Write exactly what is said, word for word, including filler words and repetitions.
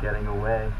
getting away.